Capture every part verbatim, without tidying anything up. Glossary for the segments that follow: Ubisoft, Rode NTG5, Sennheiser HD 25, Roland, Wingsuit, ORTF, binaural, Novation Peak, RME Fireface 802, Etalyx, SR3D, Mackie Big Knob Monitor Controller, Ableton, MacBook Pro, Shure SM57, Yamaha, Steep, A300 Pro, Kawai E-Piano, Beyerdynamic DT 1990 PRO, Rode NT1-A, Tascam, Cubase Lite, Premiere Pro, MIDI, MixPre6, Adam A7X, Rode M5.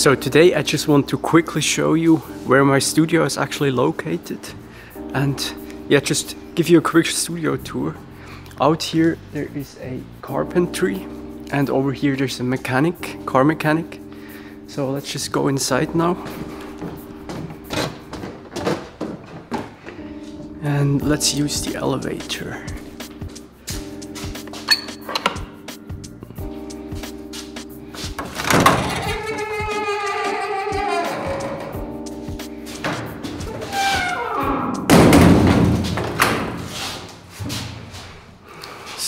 So today I just want to quickly show you where my studio is actually located, and yeah, just give you a quick studio tour. Out here there is a carpentry, and over here there's a mechanic, car mechanic. So let's just go inside now. And let's use the elevator.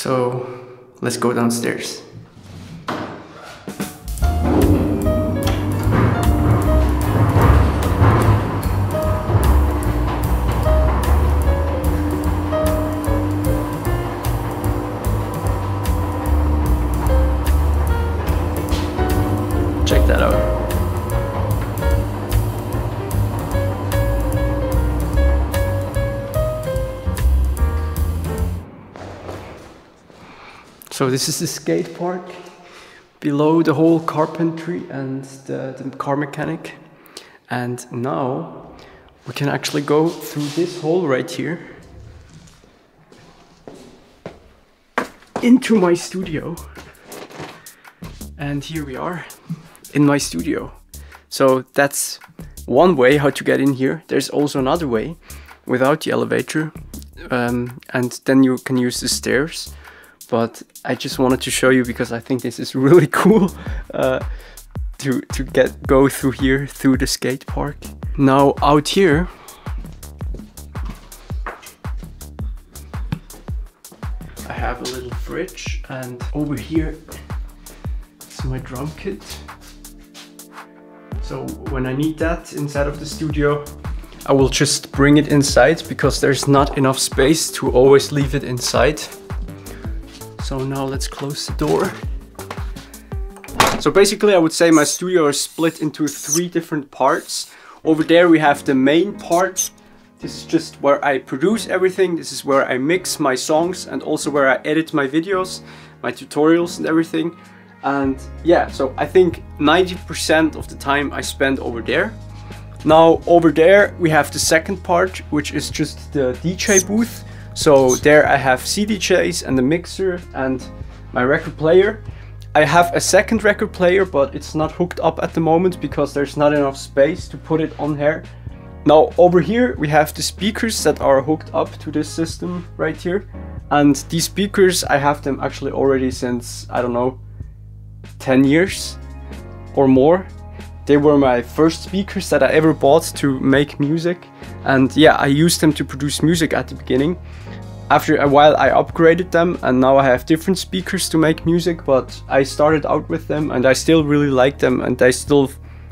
So let's go downstairs. So this is the skate park, below the whole carpentry and the, the car mechanic. And now we can actually go through this hole right here into my studio. And here we are in my studio. So that's one way how to get in here. There's also another way without the elevator, um, and then you can use the stairs. But I just wanted to show you because I think this is really cool uh, to, to get go through here, through the skate park. Now out here, I have a little fridge, and over here is my drum kit. So when I need that inside of the studio, I will just bring it inside because there's not enough space to always leave it inside. So now let's close the door. So basically I would say my studio is split into three different parts. Over there we have the main part. This is just where I produce everything. This is where I mix my songs and also where I edit my videos, my tutorials and everything. And yeah, so I think ninety percent of the time I spend over there. Now over there we have the second part, which is just the D J booth. So there I have C D Js and the mixer and my record player. I have a second record player, but it's not hooked up at the moment because there's not enough space to put it on here. Now over here we have the speakers that are hooked up to this system right here. And these speakers, I have them actually already since, I don't know, ten years or more. They were my first speakers that I ever bought to make music. And yeah, I used them to produce music at the beginning. After a while I upgraded them, and now I have different speakers to make music, but I started out with them and I still really like them, and they still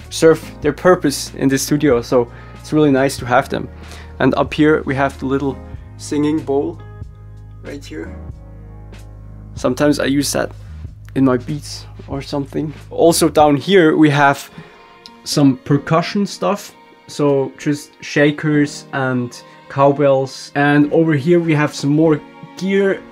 serve their purpose in this studio, so it's really nice to have them. And up here we have the little singing bowl right here. Sometimes I use that in my beats or something. Also down here we have some percussion stuff. So just shakers and cowbells. And over here we have some more gear.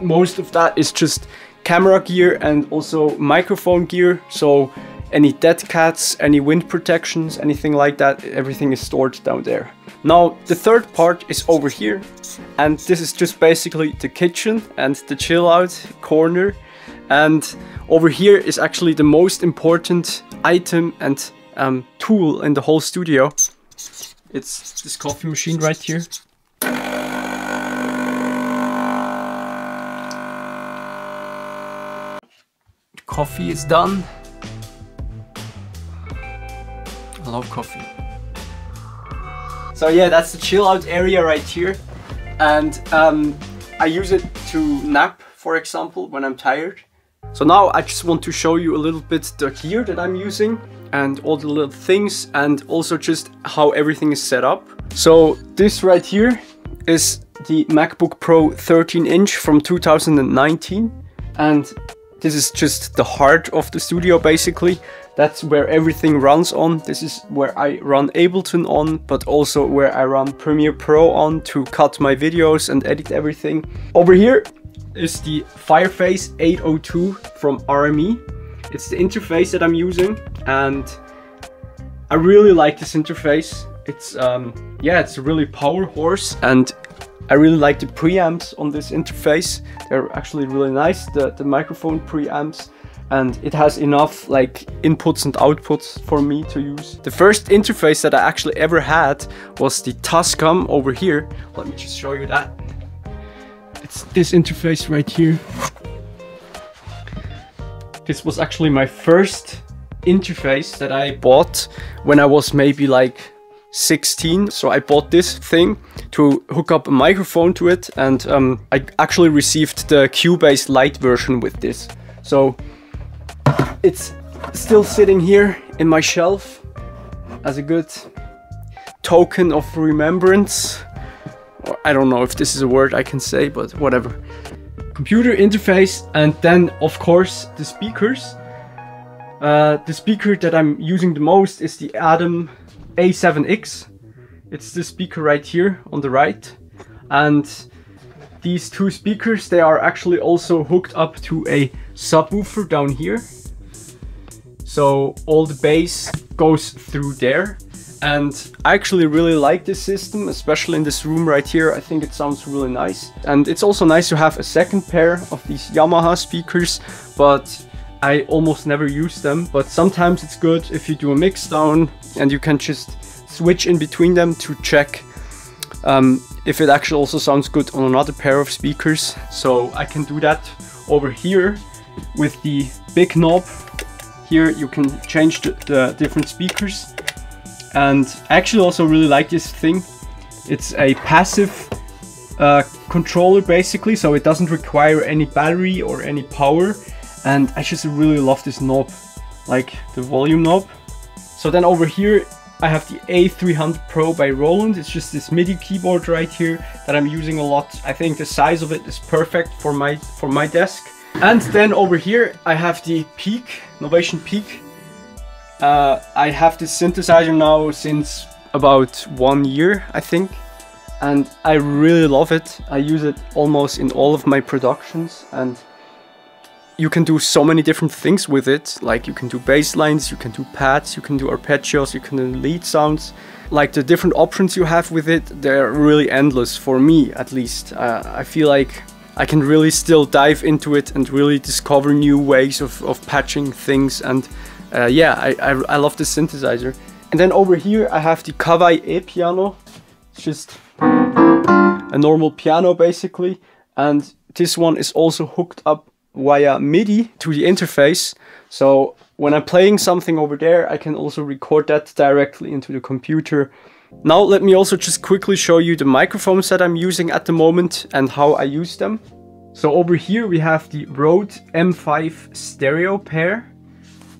Most of that is just camera gear and also microphone gear. So any dead cats, any wind protections, anything like that, everything is stored down there. Now the third part is over here. And this is just basically the kitchen and the chill out corner. And over here is actually the most important item and Um, tool in the whole studio. It's this coffee machine right here. Coffee is done. I love coffee. So yeah, that's the chill out area right here. And um, I use it to nap, for example, when I'm tired. So now I just want to show you a little bit the gear that I'm using and all the little things, and also just how everything is set up. So this right here is the MacBook Pro thirteen inch from two thousand nineteen, and this is just the heart of the studio basically. That's where everything runs on. This is where I run Ableton on, but also where I run Premiere Pro on to cut my videos and edit everything. Over here is the Fireface eight oh two from R M E. It's the interface that I'm using, and I really like this interface. It's um, yeah, it's a really power horse, and I really like the preamps on this interface. They're actually really nice, the, the microphone preamps, and it has enough like inputs and outputs for me to use. The first interface that I actually ever had was the Tascam over here. Let me just show you that. It's this interface right here. This was actually my first interface that I bought when I was maybe like sixteen. So I bought this thing to hook up a microphone to it, and um, I actually received the Cubase Lite version with this. So it's still sitting here in my shelf as a good token of remembrance. Or I don't know if this is a word I can say, but whatever. Computer interface, and then of course the speakers. Uh, the speaker that I'm using the most is the Adam A seven X. It's the speaker right here on the right, and these two speakers, they are actually also hooked up to a subwoofer down here, so all the bass goes through there. And I actually really like this system, especially in this room right here. I think it sounds really nice, and it's also nice to have a second pair of these Yamaha speakers, but I almost never use them. But sometimes it's good if you do a mix down and you can just switch in between them to check um, if it actually also sounds good on another pair of speakers. So I can do that over here with the big knob. Here you can change the, the different speakers. And I actually also really like this thing. It's a passive uh, controller basically, so it doesn't require any battery or any power. And I just really love this knob, like the volume knob. So then over here I have the A three hundred Pro by Roland. It's just this MIDI keyboard right here that I'm using a lot. I think the size of it is perfect for my, for my desk. And then over here I have the Peak, Novation Peak. Uh, I have this synthesizer now since about one year, I think, and I really love it. I use it almost in all of my productions, and you can do so many different things with it. Like you can do bass lines, you can do pads, you can do arpeggios, you can do lead sounds. Like the different options you have with it, they're really endless, for me at least. Uh, I feel like I can really still dive into it and really discover new ways of, of patching things. And Uh, yeah, I, I, I love this synthesizer. And then over here I have the Kawai E-Piano. It's just a normal piano basically. And this one is also hooked up via MIDI to the interface. So when I'm playing something over there, I can also record that directly into the computer. Now let me also just quickly show you the microphones that I'm using at the moment and how I use them. So over here we have the Rode M five stereo pair.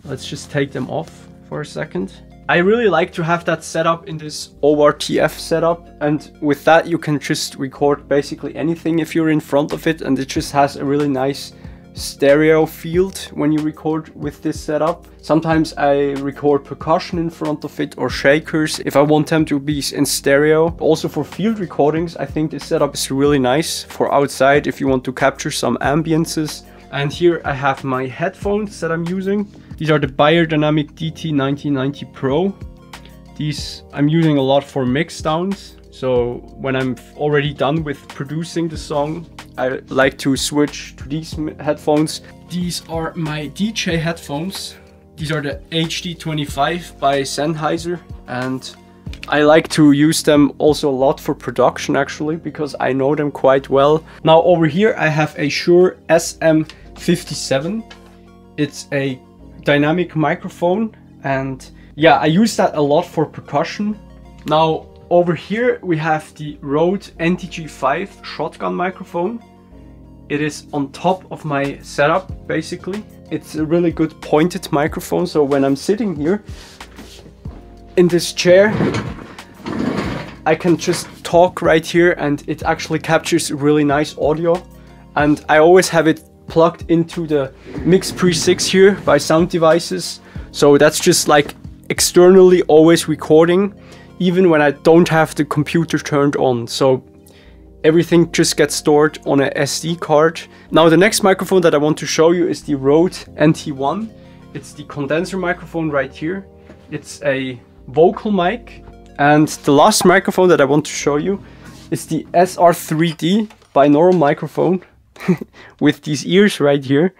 Let's just take them off for a second. I really like to have that set up in this O R T F setup, and with that you can just record basically anything if you're in front of it, and it just has a really nice stereo field when you record with this setup. Sometimes I record percussion in front of it, or shakers if I want them to be in stereo. Also for field recordings, I think this setup is really nice for outside if you want to capture some ambiences. And here I have my headphones that I'm using. These are the Beyerdynamic D T nineteen ninety P R O. These I'm using a lot for mix downs. So when I'm already done with producing the song, I like to switch to these headphones. These are my D J headphones. These are the H D twenty-five by Sennheiser, and I like to use them also a lot for production actually, because I know them quite well. Now over here I have a Shure S M fifty-seven. It's a dynamic microphone, and yeah, I use that a lot for percussion. Now over here we have the Rode N T G five shotgun microphone. It is on top of my setup basically. It's a really good pointed microphone, so when I'm sitting here in this chair, I can just talk right here, and it actually captures really nice audio. And I always have it plugged into the MixPre six here by Sound Devices, so that's just like externally always recording, even when I don't have the computer turned on. So everything just gets stored on a S D card. Now the next microphone that I want to show you is the Rode N T one. It's the condenser microphone right here. It's a vocal mic. And the last microphone that I want to show you is the S R three D binaural microphone with these ears right here.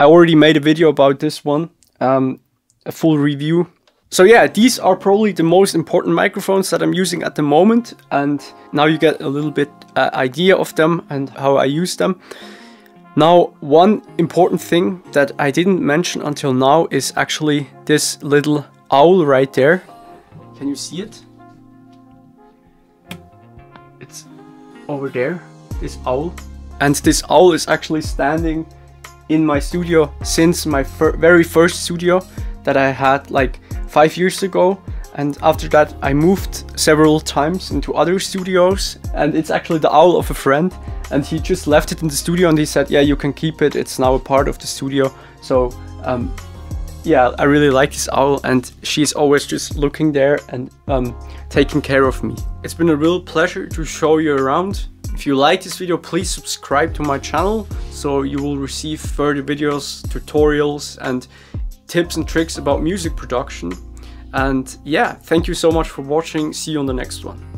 I already made a video about this one, um, a full review. So yeah, these are probably the most important microphones that I'm using at the moment, and now you get a little bit uh, idea of them and how I use them. Now, one important thing that I didn't mention until now is actually this little owl right there. Can you see it? It's over there, this owl. And this owl is actually standing in my studio since my fir- very first studio that I had like five years ago. And after that, I moved several times into other studios, and it's actually the owl of a friend. And he just left it in the studio and he said, yeah, you can keep it. It's now a part of the studio. So um, yeah, I really like this owl, and she's always just looking there and um, taking care of me. It's been a real pleasure to show you around. If you like this video, please subscribe to my channel so you will receive further videos, tutorials and tips and tricks about music production. And yeah, thank you so much for watching. See you on the next one.